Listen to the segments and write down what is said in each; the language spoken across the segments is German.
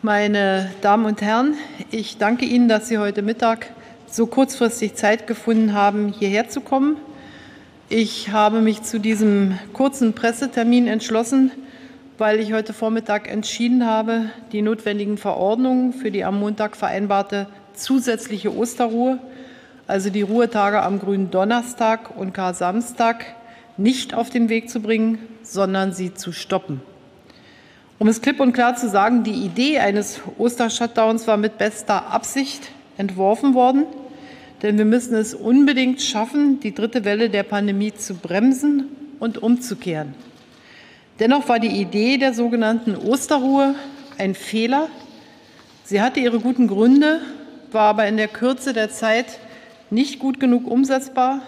Meine Damen und Herren, ich danke Ihnen, dass Sie heute Mittag so kurzfristig Zeit gefunden haben, hierher zu kommen. Ich habe mich zu diesem kurzen Pressetermin entschlossen, weil ich heute Vormittag entschieden habe, die notwendigen Verordnungen für die am Montag vereinbarte zusätzliche Osterruhe, also die Ruhetage am Gründonnerstag und Karsamstag, nicht auf den Weg zu bringen, sondern sie zu stoppen. Um es klipp und klar zu sagen, die Idee eines Oster-Shutdowns war mit bester Absicht entworfen worden, denn wir müssen es unbedingt schaffen, die dritte Welle der Pandemie zu bremsen und umzukehren. Dennoch war die Idee der sogenannten Osterruhe ein Fehler. Sie hatte ihre guten Gründe, war aber in der Kürze der Zeit nicht gut genug umsetzbar,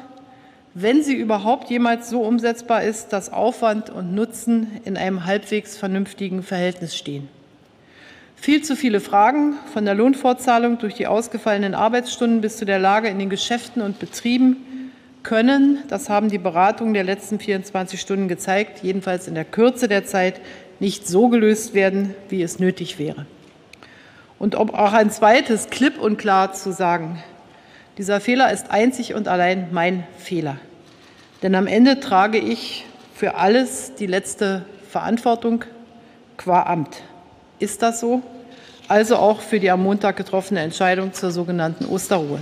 wenn sie überhaupt jemals so umsetzbar ist, dass Aufwand und Nutzen in einem halbwegs vernünftigen Verhältnis stehen. Viel zu viele Fragen, von der Lohnfortzahlung durch die ausgefallenen Arbeitsstunden bis zu der Lage in den Geschäften und Betrieben, können, das haben die Beratungen der letzten 24 Stunden gezeigt, jedenfalls in der Kürze der Zeit, nicht so gelöst werden, wie es nötig wäre. Und um auch ein zweites klipp und klar zu sagen: Dieser Fehler ist einzig und allein mein Fehler. Denn am Ende trage ich für alles die letzte Verantwortung qua Amt. Ist das so? Also auch für die am Montag getroffene Entscheidung zur sogenannten Osterruhe.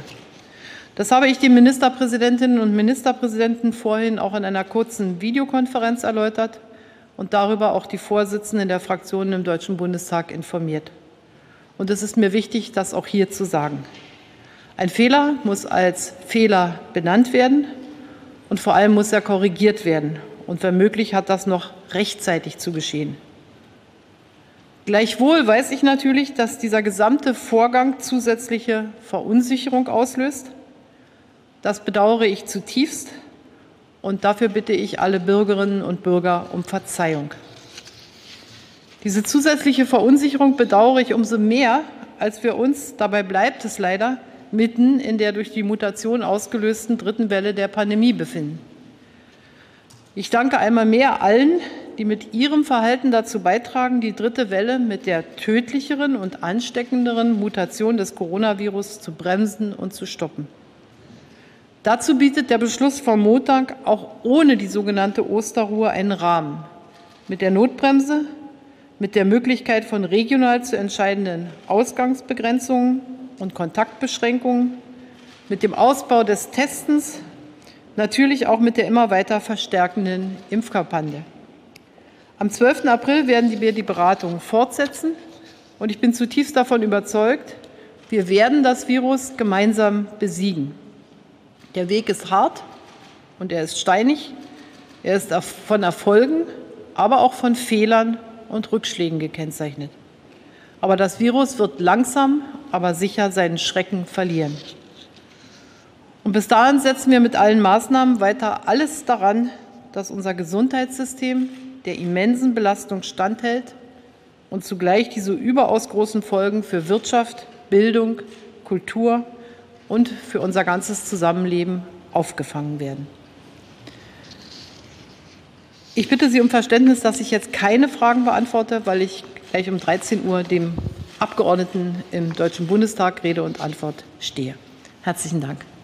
Das habe ich den Ministerpräsidentinnen und Ministerpräsidenten vorhin auch in einer kurzen Videokonferenz erläutert und darüber auch die Vorsitzenden der Fraktionen im Deutschen Bundestag informiert. Und es ist mir wichtig, das auch hier zu sagen. Ein Fehler muss als Fehler benannt werden und vor allem muss er korrigiert werden. Und wenn möglich, hat das noch rechtzeitig zu geschehen. Gleichwohl weiß ich natürlich, dass dieser gesamte Vorgang zusätzliche Verunsicherung auslöst. Das bedauere ich zutiefst und dafür bitte ich alle Bürgerinnen und Bürger um Verzeihung. Diese zusätzliche Verunsicherung bedauere ich umso mehr, als wir uns, dabei bleibt es leider, mitten in der durch die Mutation ausgelösten dritten Welle der Pandemie befinden. Ich danke einmal mehr allen, die mit ihrem Verhalten dazu beitragen, die dritte Welle mit der tödlicheren und ansteckenderen Mutation des Coronavirus zu bremsen und zu stoppen. Dazu bietet der Beschluss vom Montag auch ohne die sogenannte Osterruhe einen Rahmen. Mit der Notbremse, mit der Möglichkeit von regional zu entscheidenden Ausgangsbegrenzungen und Kontaktbeschränkungen, mit dem Ausbau des Testens, natürlich auch mit der immer weiter verstärkenden Impfkampagne. Am 12. April werden wir die Beratungen fortsetzen und ich bin zutiefst davon überzeugt, wir werden das Virus gemeinsam besiegen. Der Weg ist hart und er ist steinig, er ist von Erfolgen, aber auch von Fehlern und Rückschlägen gekennzeichnet. Aber das Virus wird langsam, aber sicher seinen Schrecken verlieren. Und bis dahin setzen wir mit allen Maßnahmen weiter alles daran, dass unser Gesundheitssystem der immensen Belastung standhält und zugleich diese überaus großen Folgen für Wirtschaft, Bildung, Kultur und für unser ganzes Zusammenleben aufgefangen werden. Ich bitte Sie um Verständnis, dass ich jetzt keine Fragen beantworte, weil ich gleich um 13 Uhr dem Abgeordneten im Deutschen Bundestag Rede und Antwort stehe. Herzlichen Dank.